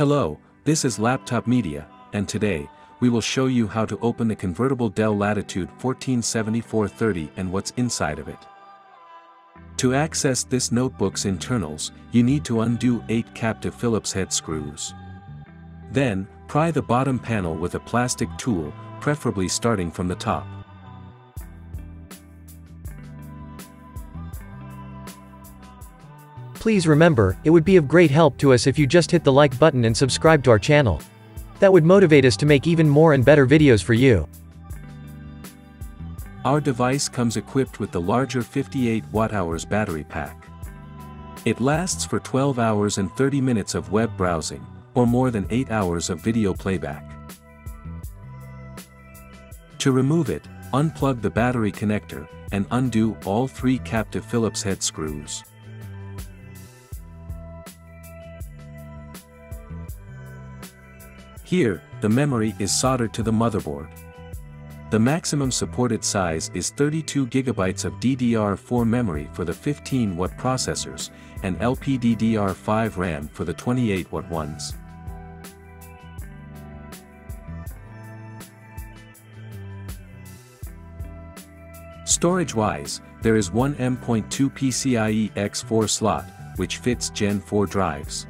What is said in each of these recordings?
Hello, this is Laptop Media, and today, we will show you how to open the convertible Dell Latitude 14 7430 and what's inside of it. To access this notebook's internals, you need to undo 8 captive Phillips head screws. Then, pry the bottom panel with a plastic tool, preferably starting from the top. Please remember, it would be of great help to us if you just hit the like button and subscribe to our channel. That would motivate us to make even more and better videos for you. Our device comes equipped with the larger 58 Wh battery pack. It lasts for 12 hours and 30 minutes of web browsing, or more than 8 hours of video playback. To remove it, unplug the battery connector, and undo all 3 captive Phillips head screws. Here, the memory is soldered to the motherboard. The maximum supported size is 32 GB of DDR4 memory for the 15W processors, and LPDDR5 RAM for the 28W ones. Storage-wise, there is one M.2 PCIe X4 slot, which fits Gen 4 drives.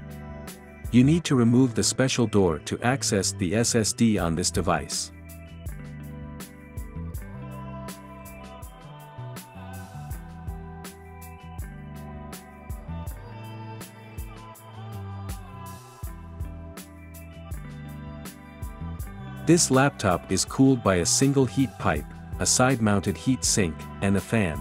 You need to remove the special door to access the SSD on this device. This laptop is cooled by a single heat pipe, a side-mounted heat sink, and a fan.